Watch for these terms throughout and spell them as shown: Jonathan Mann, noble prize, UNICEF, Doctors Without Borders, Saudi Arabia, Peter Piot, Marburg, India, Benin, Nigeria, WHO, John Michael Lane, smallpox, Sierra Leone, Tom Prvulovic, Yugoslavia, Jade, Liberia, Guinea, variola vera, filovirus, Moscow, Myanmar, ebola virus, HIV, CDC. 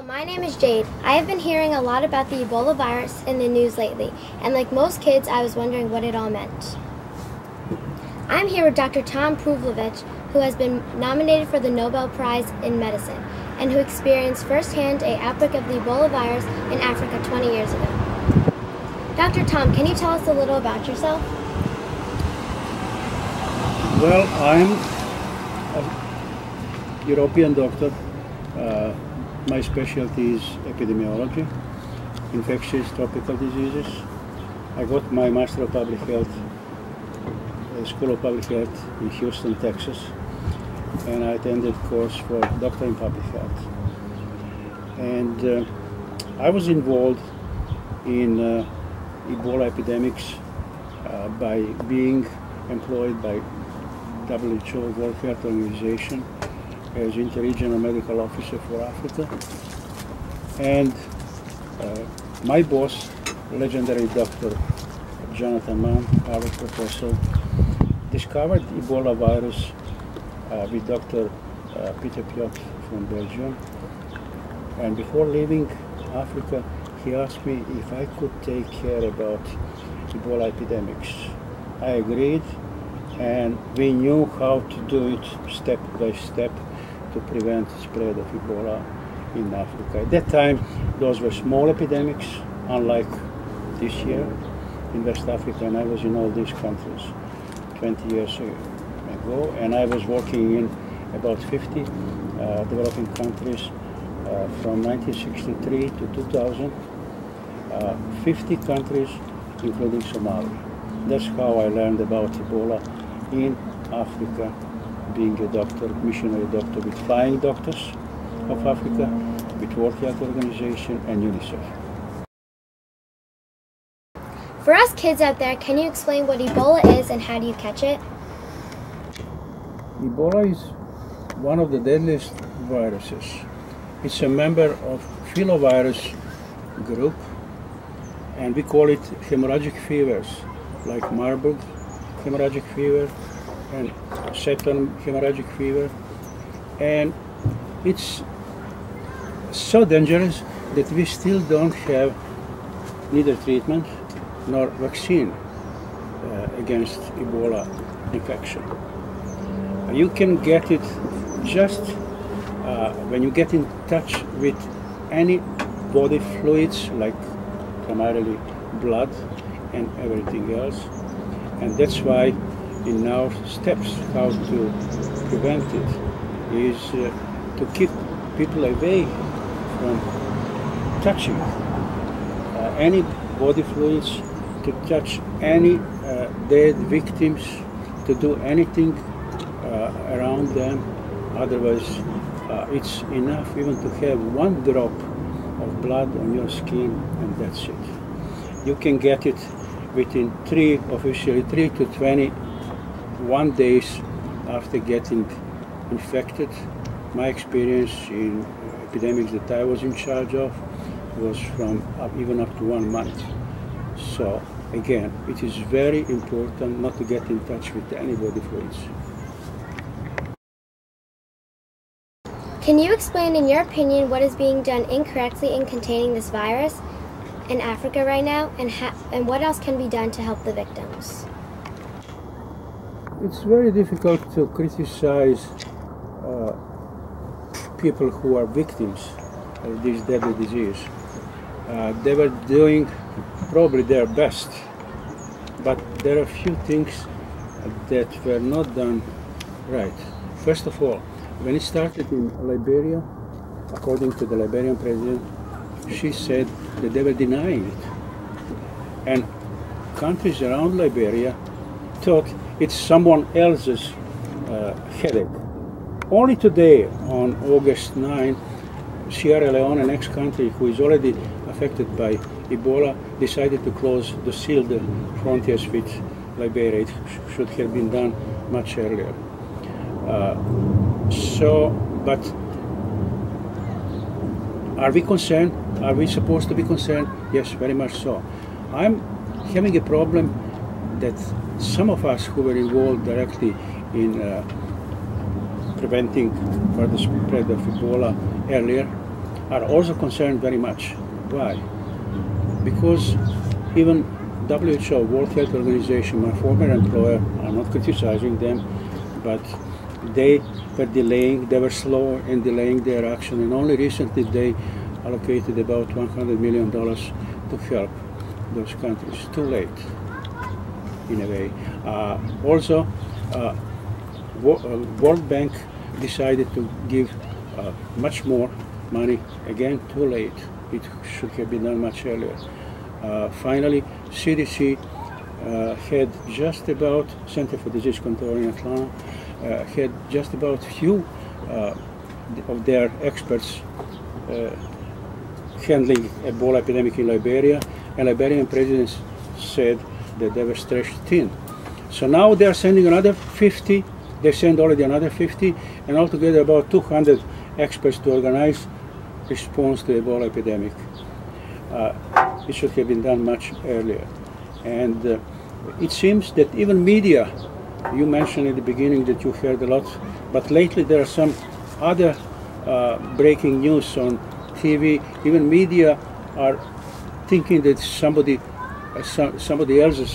Hello, my name is Jade. I have been hearing a lot about the Ebola virus in the news lately, and like most kids, I was wondering what it all meant. I'm here with Dr. Tom Prvulovic, who has been nominated for the Nobel Prize in Medicine, and who experienced firsthand an outbreak of the Ebola virus in Africa 20 years ago. Dr. Tom, can you tell us a little about yourself? Well, I'm a European doctor. My specialty is epidemiology, infectious tropical diseases. I got my Master of Public Health, School of Public Health in Houston, Texas, and I attended a course for Doctor in Public Health. And I was involved in Ebola epidemics by being employed by WHO World Health Organization as Inter-Regional Medical Officer for Africa, and my boss, legendary Dr. Jonathan Mann, Harvard professor, discovered Ebola virus with Dr. Peter Piot from Belgium. And before leaving Africa, he asked me if I could take care about Ebola epidemics. I agreed, and we knew how to do it step by step to prevent the spread of Ebola in Africa. At that time, those were small epidemics, unlike this year in West Africa, and I was in all these countries 20 years ago, and I was working in about 50 developing countries from 1963 to 2000, 50 countries, including Somalia. That's how I learned about Ebola in Africa, being a doctor, missionary doctor with Flying Doctors of Africa, with World Health Organization and UNICEF. For us kids out there, can you explain what Ebola is and how do you catch it? Ebola is one of the deadliest viruses. It's a member of filovirus group, and we call it hemorrhagic fevers, like Marburg hemorrhagic fever and Saturn hemorrhagic fever. And it's so dangerous that we still don't have neither treatment nor vaccine against Ebola infection. You can get it just when you get in touch with any body fluids, like primarily blood and everything else. And that's why in our steps how to prevent it is to keep people away from touching any body fluids, to touch any dead victims, to do anything around them. Otherwise it's enough even to have one drop of blood on your skin, and that's it. You can get it within officially three to 21 days after getting infected. My experience in epidemics that I was in charge of was from even up to 1 month. So again, it is very important not to get in touch with any body fluids. Can you explain, in your opinion, what is being done incorrectly in containing this virus in Africa right now, and what else can be done to help the victims? It's very difficult to criticize people who are victims of this deadly disease. They were doing probably their best, but there are a few things that were not done right. First of all, when it started in Liberia, according to the Liberian president, she said that they were denying it. And countries around Liberia thought it's someone else's headache. Only today, on August 9, Sierra Leone, an ex-country who is already affected by Ebola, decided to close the sealed frontiers with Liberia. It should have been done much earlier. But are we concerned? Are we supposed to be concerned? Yes, very much so. I'm having a problem that some of us who were involved directly in preventing further spread of Ebola earlier are also concerned very much. Why? Because even WHO, World Health Organization, my former employer, I'm not criticizing them, but they were delaying, they were slow in delaying their action, and only recently they allocated about $100 million to help those countries. Too late, in a way. Also, World Bank decided to give much more money. Again, too late. It should have been done much earlier. Finally, CDC had just about, Center for Disease Control in Atlanta, had just about few of their experts handling Ebola epidemic in Liberia, and Liberian president said that they were stretched thin. So now they are sending another 50, they send already another 50, and altogether about 200 experts to organize response to Ebola epidemic. It should have been done much earlier. And it seems that even media, you mentioned in the beginning that you heard a lot, but lately there are some other breaking news on TV. Even media are thinking that somebody else's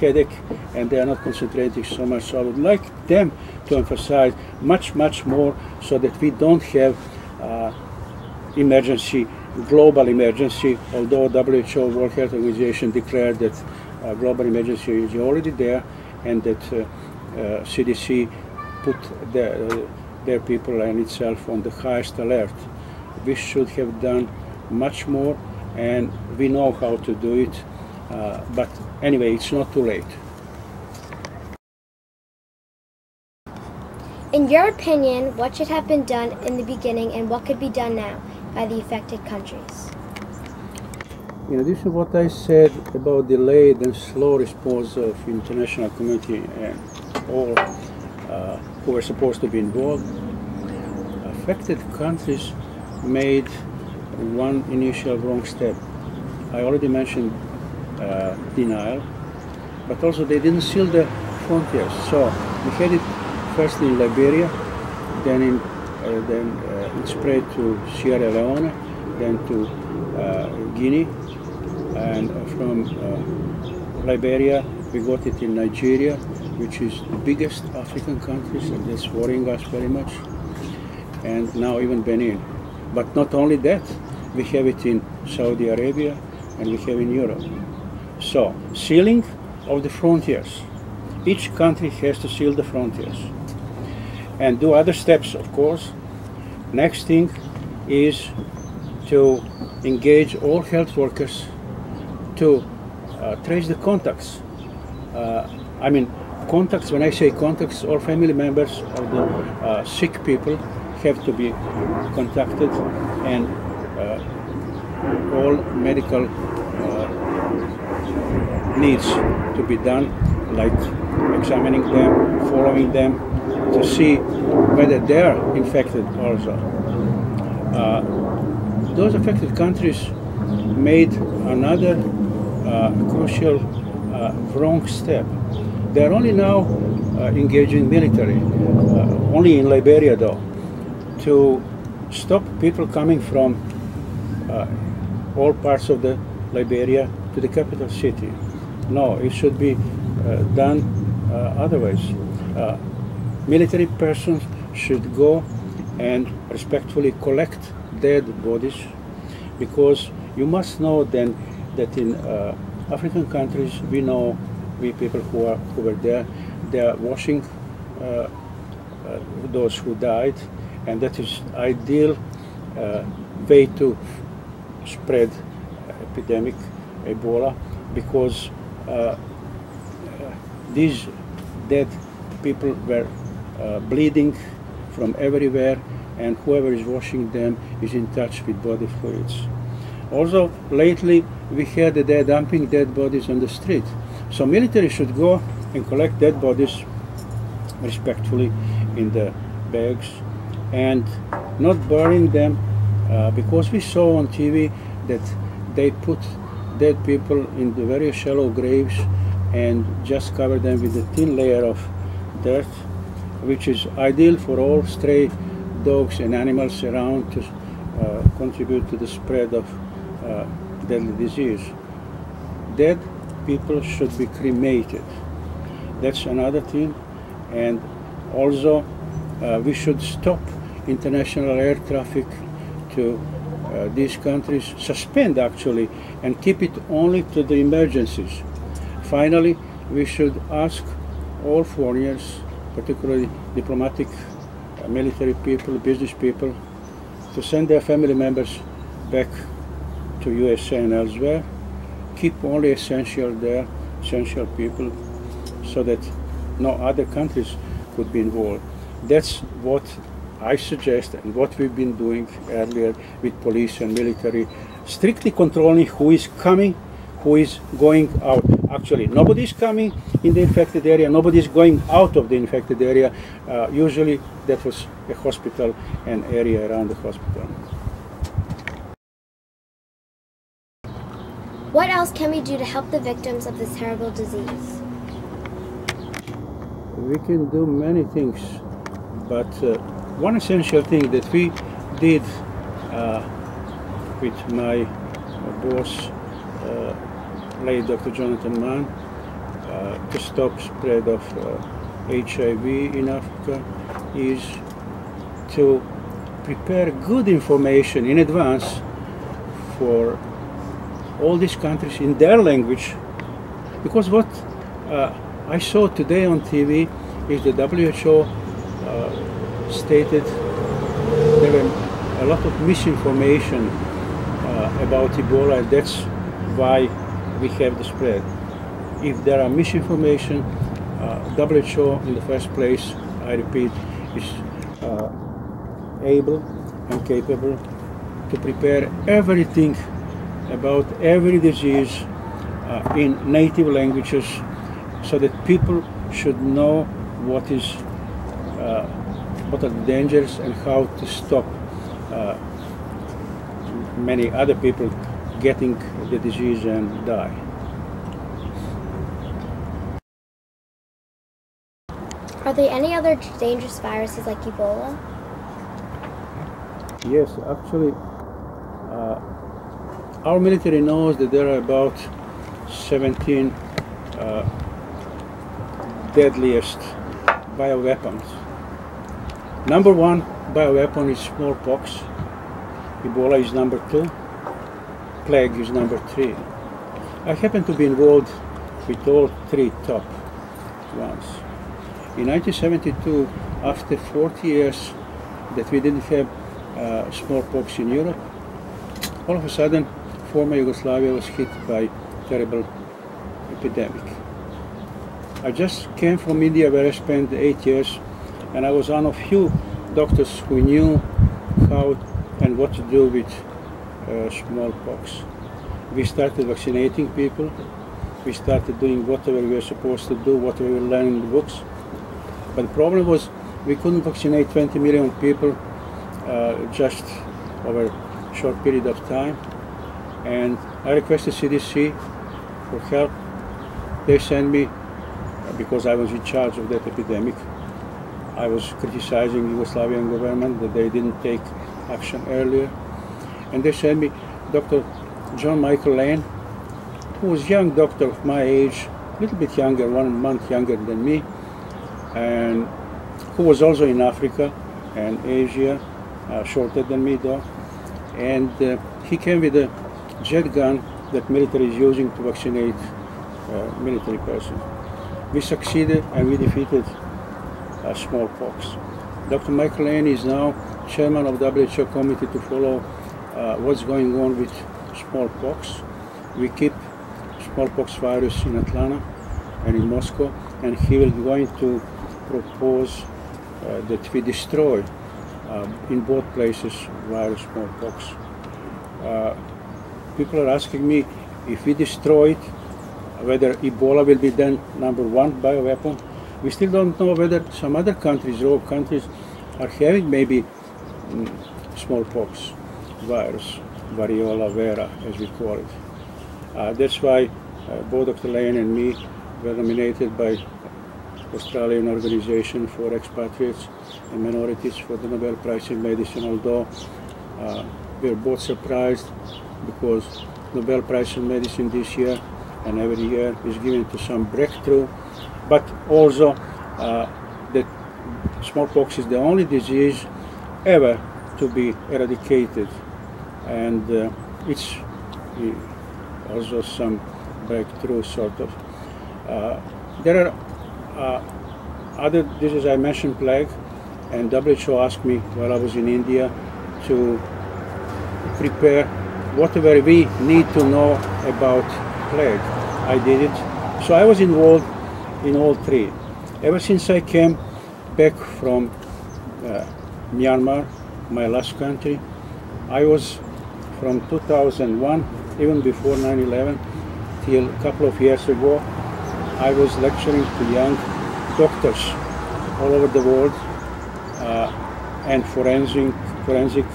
headache, and they are not concentrating so much. So I would like them to emphasize much more, so that we don't have emergency, global emergency, although WHO, World Health Organization, declared that global emergency is already there, and that CDC put their people and itself on the highest alert. We should have done much more, and we know how to do it, but anyway, it's not too late. In your opinion, what should have been done in the beginning and what could be done now by the affected countries? In addition to what I said about delayed and slow response of international community and all who were supposed to be involved, affected countries made one initial wrong step. I already mentioned denial, but also they didn't seal the frontiers. So we had it first in Liberia, then it spread to Sierra Leone, then to Guinea, and from Liberia we got it in Nigeria, which is the biggest African country, and that's worrying us very much. And now even Benin. But not only that, we have it in Saudi Arabia and we have in Europe. So, sealing of the frontiers. Each country has to seal the frontiers and do other steps, of course. Next thing is to engage all health workers to trace the contacts. I mean, contacts, when I say contacts, all family members of the sick people have to be contacted, and all medical needs to be done, like examining them, following them, to see whether they are infected also. Those affected countries made another crucial wrong step. They are only now engaging military, only in Liberia though, to stop people coming from all parts of the Liberia to the capital city. No, it should be done otherwise. Military persons should go and respectfully collect dead bodies, because you must know then that in African countries, we know, we people who were there, they are washing those who died, and that is ideal way to spread epidemic Ebola, because these dead people were bleeding from everywhere, and whoever is washing them is in touch with body fluids. Also, lately we heard that they are dumping dead bodies on the street. So military should go and collect dead bodies respectfully in the bags, and not burning them, because we saw on TV that they put dead people in the very shallow graves and just cover them with a thin layer of dirt, which is ideal for all stray dogs and animals around to contribute to the spread of deadly disease. Dead people should be cremated. That's another thing. And also we should stop international air traffic to these countries, suspend actually, and keep it only to the emergencies. Finally, we should ask all foreigners, particularly diplomatic, military people, business people, to send their family members back to USA and elsewhere. Keep only essential there, essential people, so that no other countries could be involved. That's what I suggest and what we've been doing earlier with police and military, strictly controlling who is coming, who is going out. Actually, nobody's coming in the infected area, nobody's going out of the infected area. Usually that was a hospital and area around the hospital. What else can we do to help the victims of this terrible disease? We can do many things, but one essential thing that we did with my boss, late Dr. Jonathan Mann, to stop spread of HIV in Africa is to prepare good information in advance for all these countries in their language, because what I saw today on TV is the WHO stated there were a lot of misinformation about Ebola, and that's why we have the spread. If there are misinformation, WHO in the first place, I repeat, is able and capable to prepare everything about every disease in native languages, so that people should know what is what are the dangers and how to stop many other people getting the disease and die. Are there any other dangerous viruses like Ebola? Yes, actually, our military knows that there are about 17 deadliest bioweapons. Number one bioweapon is smallpox, Ebola is number two, plague is number three. I happen to be involved with all three top ones. In 1972, after 40 years that we didn't have smallpox in Europe, all of a sudden, former Yugoslavia was hit by terrible epidemic. I just came from India, where I spent 8 years, and I was one of few doctors who knew how and what to do with smallpox. We started vaccinating people. We started doing whatever we were supposed to do, whatever we learned in the books. But the problem was we couldn't vaccinate 20 million people just over a short period of time. And I requested CDC for help. They sent me, because I was in charge of that epidemic. I was criticizing Yugoslavian government that they didn't take action earlier. And they sent me Dr. John Michael Lane, who was a young doctor of my age, a little bit younger, 1 month younger than me, and who was also in Africa and Asia, shorter than me though. And he came with a jet gun that military is using to vaccinate military persons. We succeeded and we defeated smallpox. Dr. Michael Lane is now chairman of the WHO committee to follow what's going on with smallpox. We keep smallpox virus in Atlanta and in Moscow, and he will going to propose that we destroy in both places virus smallpox. People are asking me if we destroy it, whether Ebola will be then number one bioweapon. We still don't know whether some other countries, rogue countries, are having maybe smallpox virus, variola vera, as we call it. That's why both Dr. Lane and me were nominated by Australian Organization for Expatriates and Minorities for the Nobel Prize in Medicine, although we were both surprised because Nobel Prize in Medicine this year and every year is given to some breakthrough, but also that smallpox is the only disease ever to be eradicated, and it's also some breakthrough sort of. There are other diseases. I mentioned plague, and WHO asked me while I was in India to prepare whatever we need to know about plague. I did it. So I was involved in all three. Ever since I came back from Myanmar, my last country, I was from 2001, even before 9/11, till a couple of years ago, I was lecturing to young doctors all over the world and forensic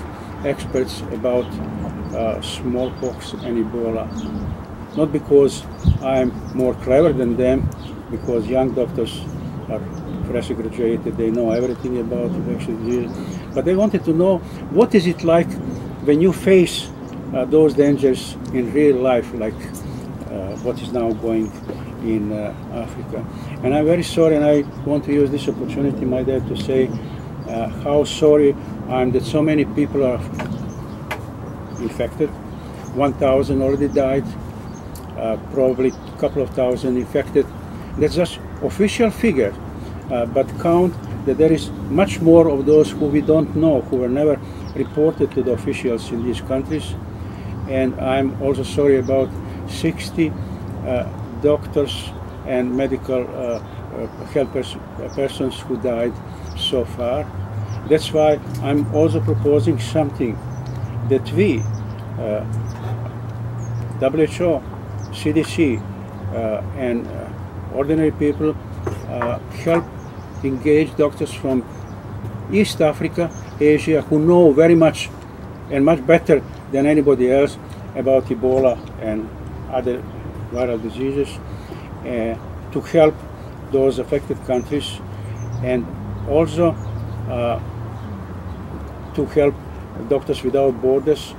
experts about smallpox and Ebola. Not because I'm more clever than them, because young doctors are freshly graduated, they know everything about infectious disease, but they wanted to know what is it like when you face those dangers in real life, like what is now going in Africa. And I'm very sorry, and I want to use this opportunity, my dad, to say how sorry I am that so many people are infected. 1,000 already died, probably a couple of thousand infected. That's just official figure, but count that there is much more of those who we don't know, who were never reported to the officials in these countries. And I'm also sorry about 60 doctors and medical helpers, persons who died so far. That's why I'm also proposing something that we, WHO, CDC, and ordinary people help engage doctors from East Africa, Asia, who know very much and much better than anybody else about Ebola and other viral diseases, to help those affected countries, and also to help Doctors Without Borders,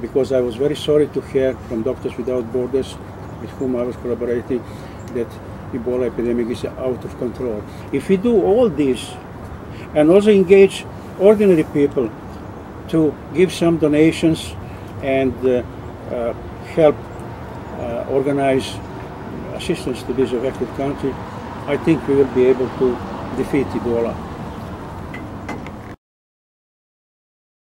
because I was very sorry to hear from Doctors Without Borders, with whom I was collaborating, that Ebola epidemic is out of control. If we do all this and also engage ordinary people to give some donations and help organize assistance to this affected country, I think we will be able to defeat Ebola.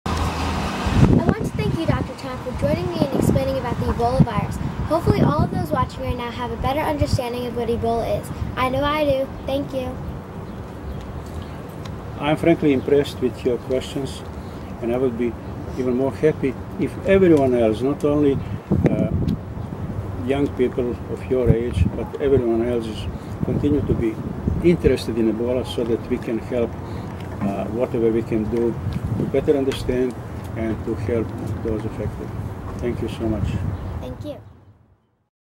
I want to thank you, Dr. Tom, for joining me in explaining about the Ebola virus. Hopefully all of those watching right now have a better understanding of what Ebola is. I know I do. Thank you. I'm frankly impressed with your questions, and I would be even more happy if everyone else, not only young people of your age, but everyone else, continue to be interested in Ebola, so that we can help whatever we can do to better understand and to help those affected. Thank you so much. Thank you.